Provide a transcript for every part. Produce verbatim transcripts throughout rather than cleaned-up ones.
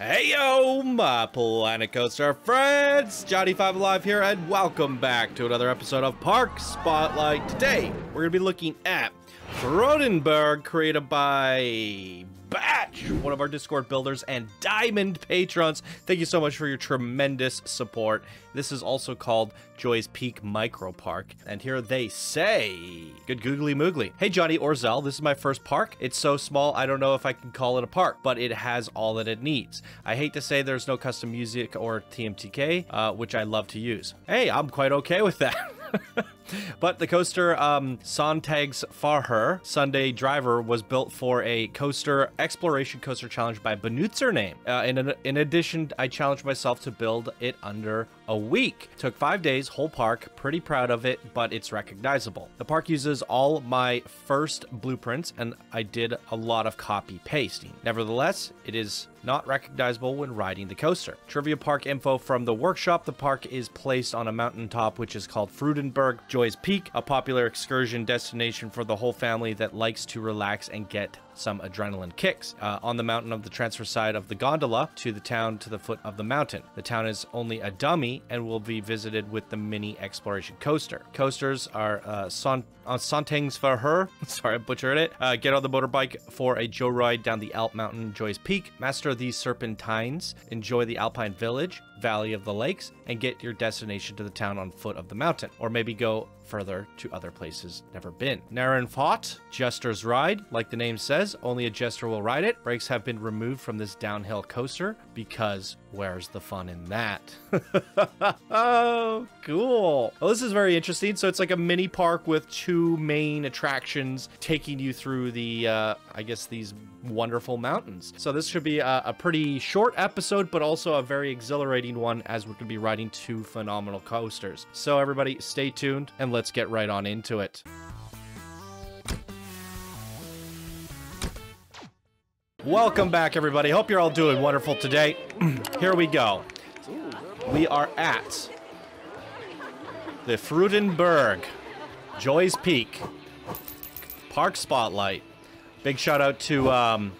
Heyo, my Planet Coaster friends! Johnny Five Alive here, and welcome back to another episode of Park Spotlight. Today, we're gonna be looking at Freudenberg, created by Batch, one of our Discord builders, and Diamond patrons. Thank you so much for your tremendous support. This is also called Joy's Peak Micro Park, and here they say, good googly moogly. Hey Johnny Orzel, this is my first park. It's so small, I don't know if I can call it a park, but it has all that it needs. I hate to say there's no custom music or T M T K, uh, which I love to use. Hey, I'm quite okay with that. But the coaster um, Sonntagsfahrer, Sunday Driver, was built for a coaster exploration coaster challenge by Benutzername. Uh, in, in addition, I challenged myself to build it under a week. Took five days, whole park. Pretty proud of it, but it's recognizable. The park uses all my first blueprints, and I did a lot of copy pasting. Nevertheless, it is not recognizable when riding the coaster. Trivia park info from the workshop. The park is placed on a mountaintop, which is called Freudenberg Joy's Peak, a popular excursion destination for the whole family that likes to relax and get some adrenaline kicks. Uh, on the mountain of the transfer side of the gondola to the town to the foot of the mountain. The town is only a dummy and will be visited with the mini exploration coaster. Coasters are uh, son uh, Sonntagsfahrer, sorry I butchered it. Uh, get on the motorbike for a joyride ride down the Alp Mountain, Joy's Peak. Master the serpentines, enjoy the Alpine Village, Valley of the Lakes, and get your destination to the town on foot of the mountain, or maybe go further to other places never been. Narrenfahrt, Jester's Ride. Like the name says, only a jester will ride it. Brakes have been removed from this downhill coaster because where's the fun in that? Oh, cool. Well, this is very interesting. So it's like a mini park with two main attractions taking you through the, uh, I guess, these wonderful mountains. So this should be a, a pretty short episode, but also a very exhilarating one as we're going to be riding two phenomenal coasters. So everybody stay tuned and let's Let's get right on into it. Welcome back, everybody. Hope you're all doing wonderful today. Here we go. We are at the Freudenberg Joy's Peak Park Spotlight. Big shout out to um,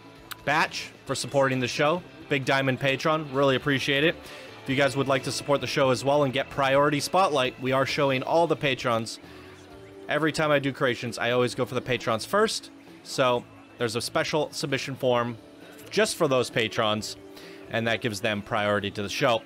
Batch for supporting the show. Big Diamond patron. Really appreciate it. If you guys would like to support the show as well and get priority spotlight, we are showing all the patrons. Every time I do creations, I always go for the patrons first. So there's a special submission form just for those patrons, and that gives them priority to the show.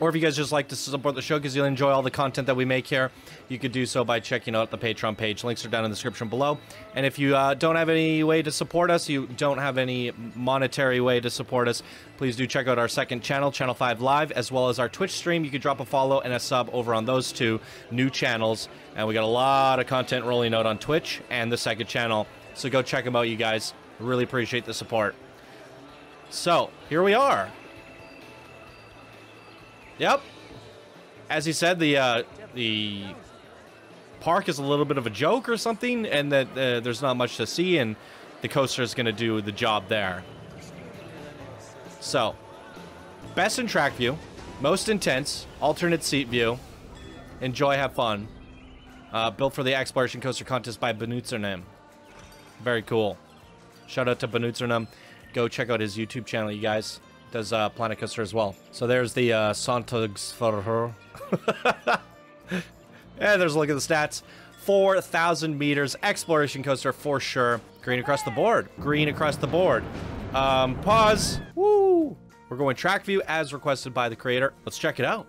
Or if you guys just like to support the show because you'll enjoy all the content that we make here, you could do so by checking out the Patreon page. Links are down in the description below. And if you uh, don't have any way to support us, you don't have any monetary way to support us, please do check out our second channel, Channel five Live, as well as our Twitch stream. You could drop a follow and a sub over on those two new channels. And we got a lot of content rolling out on Twitch and the second channel. So go check them out, you guys. Really appreciate the support. So here we are. Yep. As he said, the uh, the park is a little bit of a joke or something, and that uh, there's not much to see, and the coaster is going to do the job there. So, best in track view, most intense, alternate seat view. Enjoy, have fun. Uh, built for the Exploration Coaster Contest by Benutzername. Very cool. Shout out to Benutzername. Go check out his YouTube channel, you guys. Does uh, Planet Coaster as well. So there's the uh, Sonntagsfahrer. And there's a look at the stats. four thousand meters, exploration coaster for sure. Green across the board. Green across the board. Um, pause. Woo! We're going track view as requested by the creator. Let's check it out.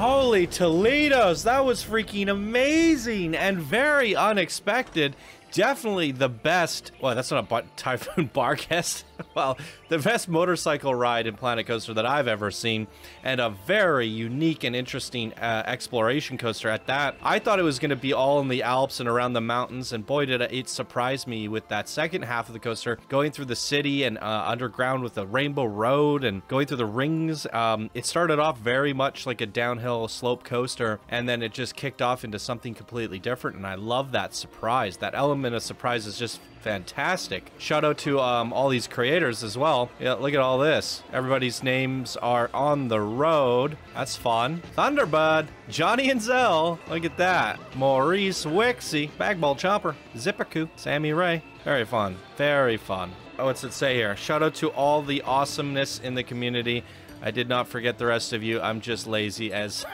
Holy Toledo's, that was freaking amazing and very unexpected. Definitely the best, well, that's not a Typhoon Barcast. Well, the best motorcycle ride in Planet Coaster that I've ever seen, and a very unique and interesting uh, exploration coaster at that. I thought it was going to be all in the Alps and around the mountains, and boy, did it surprise me with that second half of the coaster, going through the city and uh, underground with the Rainbow Road and going through the rings. Um, it started off very much like a downhill slope coaster, and then it just kicked off into something completely different, and I love that surprise. That element of surprise is just fantastic. Shout out to um, all these creators as well. Yeah, look at all this. Everybody's names are on the road. That's fun. Thunderbud, Johnny and Zell. Look at that. Maurice Wixie, Bagball Chopper, Zippercoo, Sammy Ray. Very fun. Very fun. Oh, what's it say here? Shout out to all the awesomeness in the community. I did not forget the rest of you. I'm just lazy as.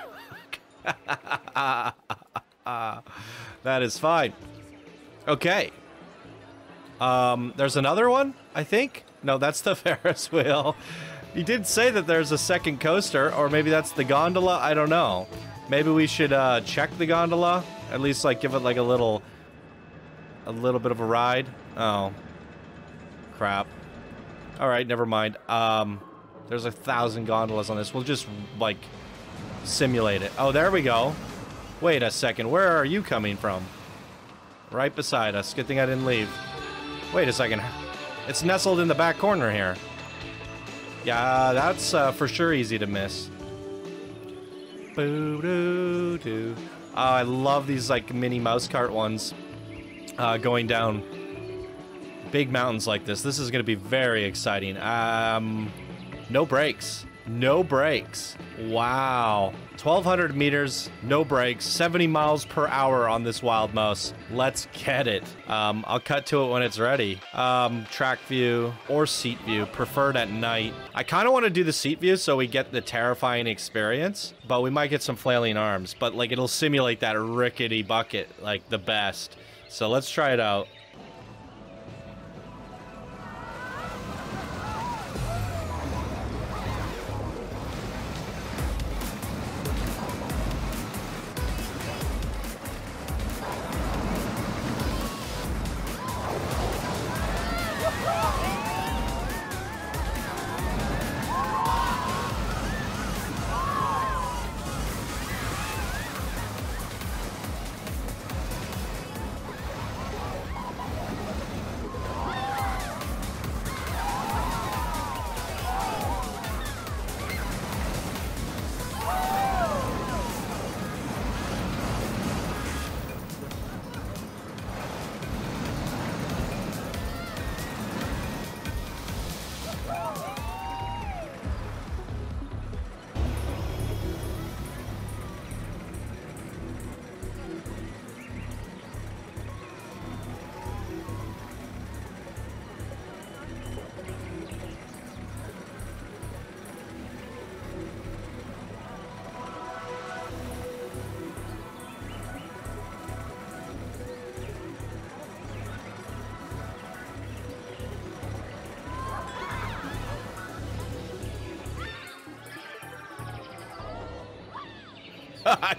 That is fine. Okay. Um, there's another one, I think? No, that's the Ferris wheel. You did say that there's a second coaster, or maybe that's the gondola. I don't know. Maybe we should uh, check the gondola. At least, like, give it, like, a little... a little bit of a ride. Oh. Crap. All right, never mind. Um, there's a thousand gondolas on this. We'll just, like, simulate it. Oh, there we go. Wait a second. Where are you coming from? Right beside us. Good thing I didn't leave. Wait a second. It's nestled in the back corner here. Yeah, that's uh, for sure easy to miss. Boo-doo-doo. Oh, I love these, like, mini mouse cart ones uh, going down big mountains like this. This is going to be very exciting. Um, no brakes. No brakes. Wow. twelve hundred meters, no brakes, seventy miles per hour on this wild mouse. Let's get it. Um, I'll cut to it when it's ready. Um, track view or seat view, preferred at night. I kind of want to do the seat view so we get the terrifying experience, but we might get some flailing arms, but like it'll simulate that rickety bucket like the best. So let's try it out.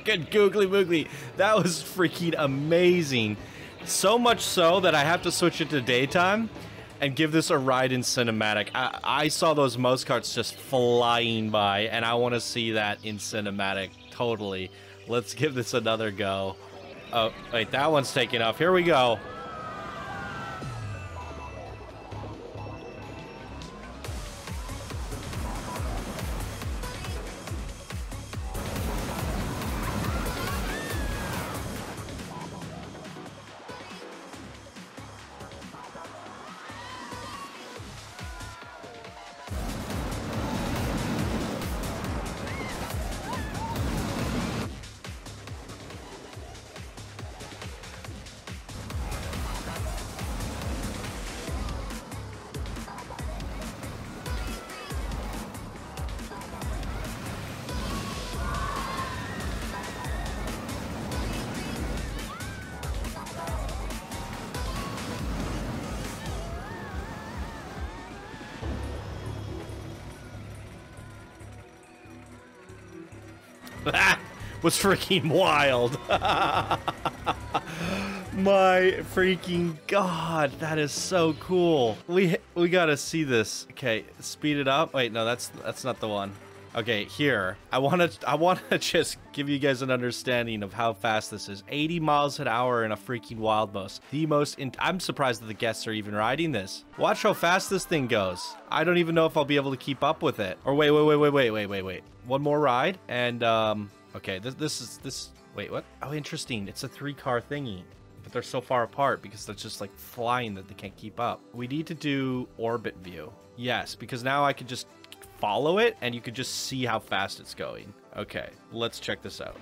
Good googly moogly. That was freaking amazing. So much so that I have to switch it to daytime and give this a ride in cinematic. I, I saw those mouse carts just flying by, and I want to see that in cinematic. Totally. Let's give this another go. Oh, wait, that one's taking off. Here we go. that was freaking wild. My freaking god, that is so cool. We we gotta see this. Okay, speed it up. Wait, no, that's that's not the one. Okay, here. I wanna I wanna just give you guys an understanding of how fast this is. eighty miles an hour in a freaking wild bus. The most in I'm surprised that the guests are even riding this. Watch how fast this thing goes. I don't even know if I'll be able to keep up with it. Or wait, wait, wait, wait, wait, wait, wait, wait. One more ride. And um okay, this this is this wait, what? Oh, interesting. It's a three-car thingy. But they're so far apart because they're just like flying that they can't keep up. We need to do orbit view. Yes, because now I can just follow it and you can just see how fast it's going. Okay, let's check this out.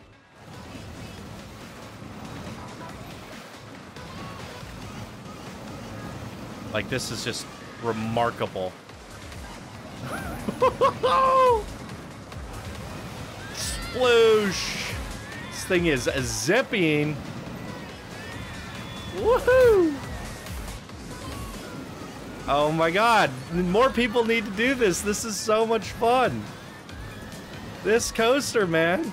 Like, this is just remarkable. Sploosh! This thing is zipping. Woohoo! Oh my god, more people need to do this. This is so much fun. This coaster, man.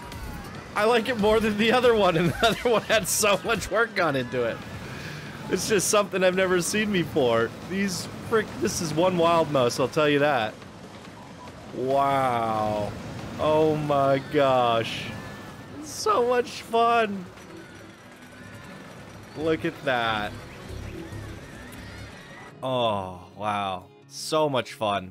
I like it more than the other one, and the other one had so much work gone into it. It's just something I've never seen before. These frick, this is one wild mouse, I'll tell you that. Wow. Oh my gosh. So much fun. Look at that. Oh, wow. So much fun.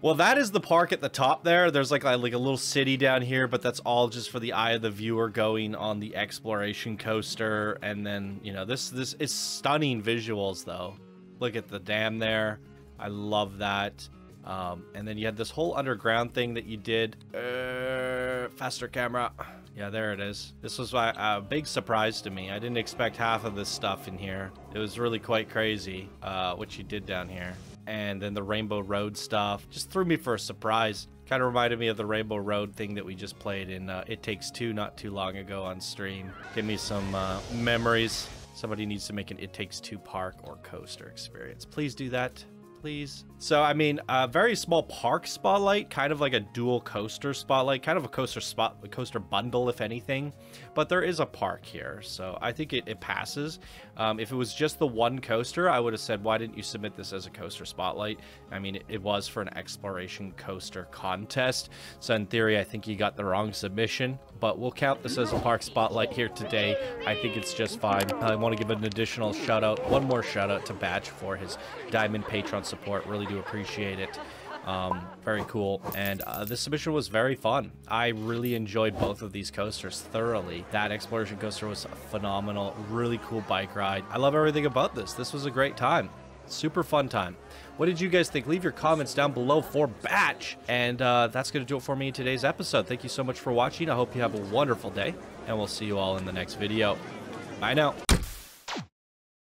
Well, that is the park at the top there. There's like a, like a little city down here, but that's all just for the eye of the viewer going on the exploration coaster. And then, you know, this this is stunning visuals, though. Look at the dam there. I love that. Um, and then you had this whole underground thing that you did. Uh, faster camera. Yeah, there it is. This was a big surprise to me. I didn't expect half of this stuff in here. It was really quite crazy uh, what you did down here. And then the Rainbow Road stuff just threw me for a surprise. Kind of reminded me of the Rainbow Road thing that we just played in uh, It Takes Two not too long ago on stream. Give me some uh, memories. Somebody needs to make an It Takes Two park or coaster experience. Please do that. Please. So, I mean, a very small park spotlight, kind of like a dual coaster spotlight, kind of a coaster spot, a coaster bundle, if anything. But there is a park here, so I think it, it passes. Um, if it was just the one coaster, I would have said, why didn't you submit this as a coaster spotlight? I mean, it, it was for an exploration coaster contest. So, in theory, I think you got the wrong submission. But we'll count this as a park spotlight here today. I think it's just fine. I want to give an additional shout out, one more shout out to Batch for his Diamond Patreon support. Support. Really do appreciate it. Um, very cool. And uh, this submission was very fun. I really enjoyed both of these coasters thoroughly. That exploration coaster was phenomenal. Really cool bike ride. I love everything about this. This was a great time. Super fun time. What did you guys think? Leave your comments down below for Batch. And uh, that's going to do it for me in today's episode. Thank you so much for watching. I hope you have a wonderful day. And we'll see you all in the next video. Bye now.